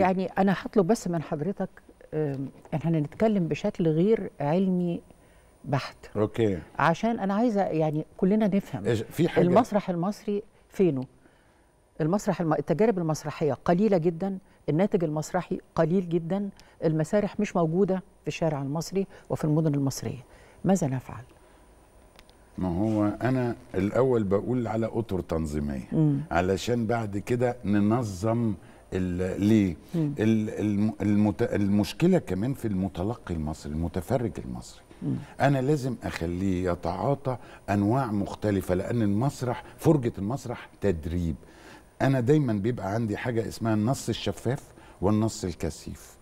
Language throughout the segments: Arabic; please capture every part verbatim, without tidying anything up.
يعني أنا هطلب بس من حضرتك احنا هنتكلم بشكل غير علمي بحت. أوكي. عشان أنا عايزة يعني كلنا نفهم في حاجة. المسرح المصري فينه؟ المسرح الم... التجارب المسرحية قليلة جدا، الناتج المسرحي قليل جدا، المسارح مش موجودة في الشارع المصري وفي المدن المصرية. ماذا نفعل؟ ما هو أنا الأول بقول على أطر تنظيمية مم. علشان بعد كده ننظم ليه المت... المشكلة كمان في المتلقي المصري، المتفرج المصري. مم. أنا لازم أخليه يتعاطى أنواع مختلفة، لأن المسرح فرجة المسرح تدريب. أنا دايما بيبقى عندي حاجة اسمها النص الشفاف والنص الكثيف.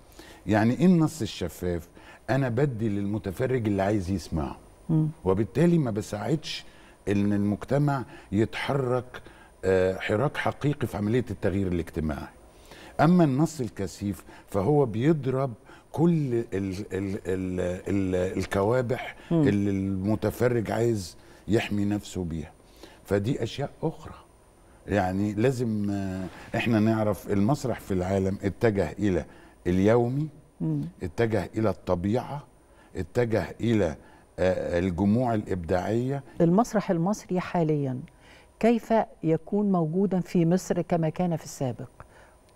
يعني إيه النص الشفاف؟ أنا بدي للمتفرج اللي عايز يسمعه، مم. وبالتالي ما بساعدش إن المجتمع يتحرك حراك حقيقي في عملية التغيير الاجتماعي. أما النص الكثيف فهو بيضرب كل ال ال ال ال الكوابح مم. اللي المتفرج عايز يحمي نفسه بيها، فدي أشياء أخرى. يعني لازم احنا نعرف المسرح في العالم اتجه الى اليومي، اتجه الى الطبيعة، اتجه الى الجموع الإبداعية. المسرح المصري حاليا كيف يكون موجودا في مصر كما كان في السابق؟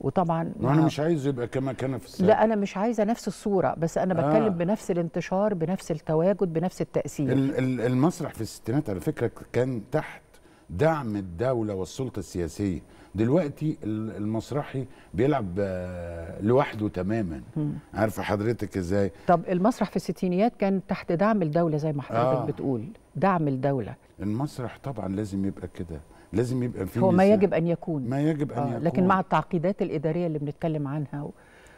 وطبعا انا مش عايز يبقى كما كان في السابق، لا انا مش عايزه نفس الصوره، بس انا بتكلم آه. بنفس الانتشار، بنفس التواجد، بنفس التأثير. المسرح في الستينات على فكرة كان تحت دعم الدولة والسلطة السياسية. دلوقتي المسرحي بيلعب لوحده تماما. مم. عارفة حضرتك ازاي؟ طب المسرح في الستينيات كان تحت دعم الدولة زي ما حضرتك آه. بتقول، دعم الدولة. المسرح طبعا لازم يبقى كده، لازم يبقى فيه هو ما يجب أن يكون ما يجب أن آه. يكون، لكن مع التعقيدات الإدارية اللي بنتكلم عنها و...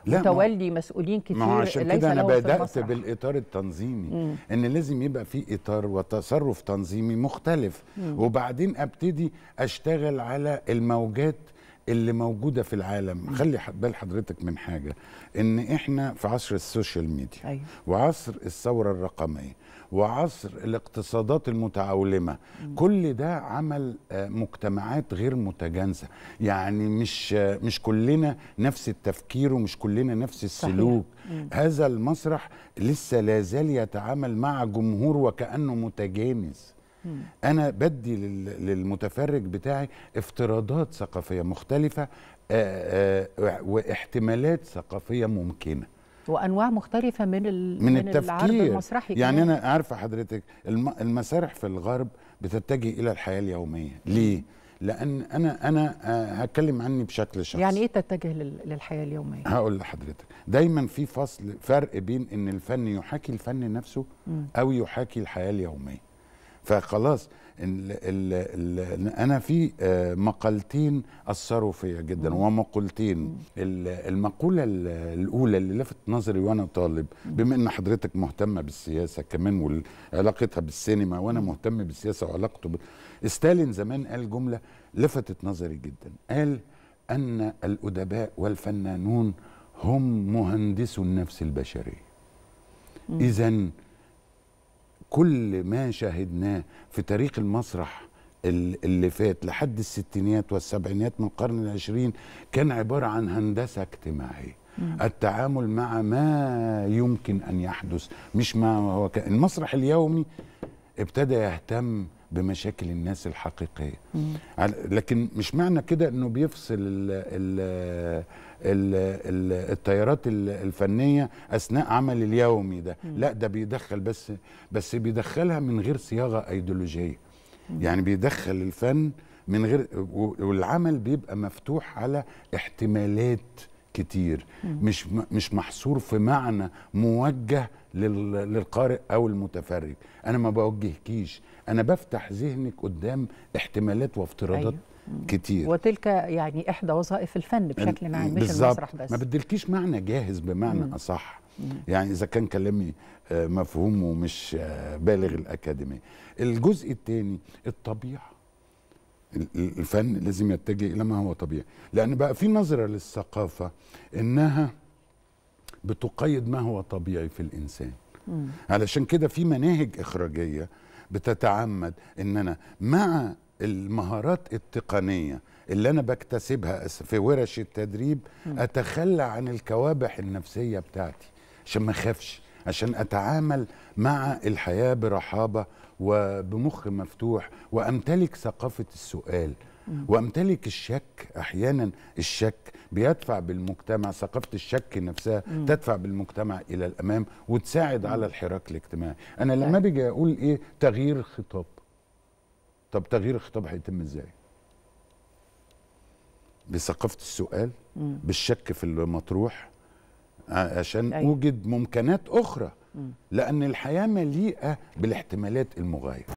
وتولي ما مسؤولين كتير. ما عشان كده أنا بدأت بالإطار التنظيمي، مم. إن لازم يبقى في إطار وتصرف تنظيمي مختلف، مم. وبعدين أبتدي أشتغل على الموجات اللي موجودة في العالم. مم. خلي بال حضرتك من حاجة، إن إحنا في عصر السوشيال ميديا، أيوة. وعصر الثورة الرقمية، وعصر الاقتصادات المتعولمة. مم. كل ده عمل مجتمعات غير متجانسة، يعني مش مش كلنا نفس التفكير ومش كلنا نفس السلوك. هذا المسرح لسه لازال يتعامل مع جمهور وكأنه متجانس. مم. أنا بدي للمتفرج بتاعي افتراضات ثقافية مختلفة واحتمالات ثقافية ممكنة وانواع مختلفه من من, من التفكير المسرحي. يعني انا عارفه حضرتك المسارح في الغرب بتتجه الى الحياه اليوميه. ليه؟ لان انا انا هتكلم عني بشكل شخصي. يعني ايه تتجه للحياه اليوميه؟ هقول لحضرتك دايما في فصل فرق بين ان الفن يحاكي الفن نفسه او يحاكي الحياه اليوميه. فخلاص ال ال ال انا في مقالتين اثروا فيا جدا. مم. ومقولتين. المقوله الاولى اللي لفت نظري وانا طالب، بما ان حضرتك مهتمه بالسياسه كمان وعلاقتها بالسينما وانا مهتم بالسياسه وعلاقته ب... ستالين زمان قال جمله لفتت نظري جدا، قال ان الادباء والفنانون هم مهندسو النفس البشريه. اذا كل ما شاهدناه في تاريخ المسرح اللي فات لحد الستينيات والسبعينيات من القرن العشرين كان عبارة عن هندسة اجتماعية. مم. التعامل مع ما يمكن أن يحدث، مش مع هو كان. المسرح اليومي ابتدى يهتم بمشاكل الناس الحقيقية. مم. لكن مش معنى كده أنه بيفصل ال ال التيارات الفنية أثناء عمل اليومي ده. مم. لا ده بيدخل بس بس بيدخلها من غير صياغة أيديولوجية. مم. يعني بيدخل الفن من غير، والعمل بيبقى مفتوح على احتمالات كتير. مم. مش مش محصور في معنى موجه للقارئ أو المتفرج. أنا ما بوجهكيش، أنا بفتح ذهنك قدام احتمالات وافتراضات. أيوه. كتير. وتلك يعني إحدى وظائف الفن بشكل معني، مش المسرح بس. ما بدلكيش معنى جاهز بمعنى مم. أصح. مم. يعني إذا كان كلامي مفهوم ومش بالغ الأكاديمية. الجزء الثاني الطبيعة. الفن لازم يتجه إلى ما هو طبيعي، لأن بقى في نظرة للثقافة إنها بتقيد ما هو طبيعي في الإنسان. مم. علشان كده في مناهج إخراجية بتتعمد إن أنا مع المهارات التقنية اللي أنا بكتسبها في ورش التدريب أتخلى عن الكوابح النفسية بتاعتي عشان ما أخافش، عشان أتعامل مع الحياة برحابة وبمخ مفتوح، وأمتلك ثقافة السؤال وأمتلك الشك. أحيانا الشك بيدفع بالمجتمع، ثقافة الشك نفسها مم. تدفع بالمجتمع إلى الأمام وتساعد مم. على الحراك الاجتماعي. أنا لما بيجي أقول إيه تغيير خطاب، طب تغيير الخطاب هيتم إزاي؟ بثقافة السؤال، مم. بالشك في المطروح، عشان أيوة. أوجد ممكنات أخرى، مم. لأن الحياة مليئة بالاحتمالات المغايرة.